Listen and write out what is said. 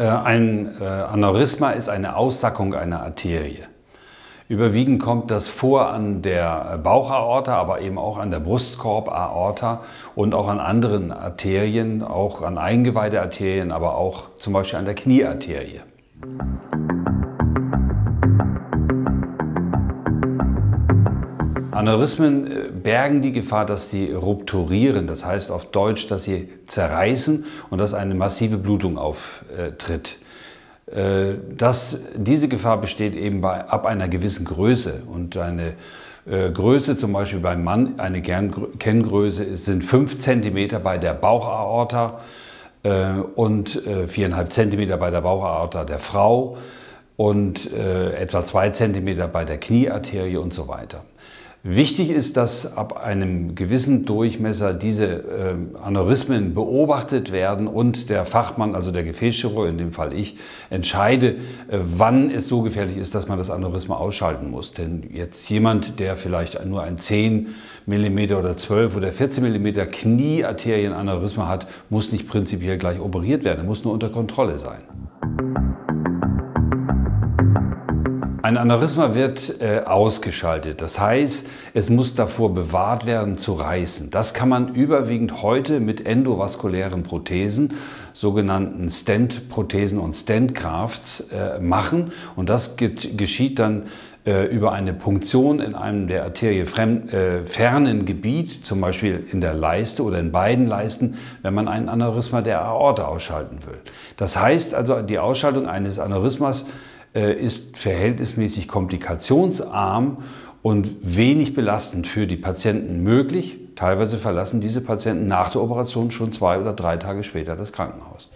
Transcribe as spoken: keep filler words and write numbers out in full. Ein Aneurysma ist eine Aussackung einer Arterie. Überwiegend kommt das vor an der Bauchaorta, aber eben auch an der Brustkorbaorta und auch an anderen Arterien, auch an Eingeweidearterien, aber auch zum Beispiel an der Kniearterie. Aneurysmen bergen die Gefahr, dass sie rupturieren, das heißt auf Deutsch, dass sie zerreißen und dass eine massive Blutung auftritt. Das, diese Gefahr besteht eben bei, ab einer gewissen Größe und eine äh, Größe, zum Beispiel beim Mann, eine Kenngröße ist, sind fünf Zentimeter bei der Bauchaorta äh, und äh, vier Komma fünf Zentimeter bei der Bauchaorta der Frau und äh, etwa zwei Zentimeter bei der Kniearterie und so weiter. Wichtig ist, dass ab einem gewissen Durchmesser diese Aneurysmen beobachtet werden und der Fachmann, also der Gefäßchirurg, in dem Fall ich, entscheide, wann es so gefährlich ist, dass man das Aneurysma ausschalten muss. Denn jetzt jemand, der vielleicht nur ein zehn Millimeter oder zwölf oder vierzehn Millimeter Kniearterienaneurysma hat, muss nicht prinzipiell gleich operiert werden, er muss nur unter Kontrolle sein. Ein Aneurysma wird äh, ausgeschaltet, das heißt, es muss davor bewahrt werden zu reißen. Das kann man überwiegend heute mit endovaskulären Prothesen, sogenannten Stent-Prothesen und Stent-Crafts, äh, machen. Und das geschieht dann äh, über eine Punktion in einem der Arterie fremden, äh, fernen Gebiet, zum Beispiel in der Leiste oder in beiden Leisten, wenn man ein Aneurysma der Aorta ausschalten will. Das heißt also, die Ausschaltung eines Aneurysmas ist verhältnismäßig komplikationsarm und wenig belastend für die Patienten möglich. Teilweise verlassen diese Patienten nach der Operation schon zwei oder drei Tage später das Krankenhaus.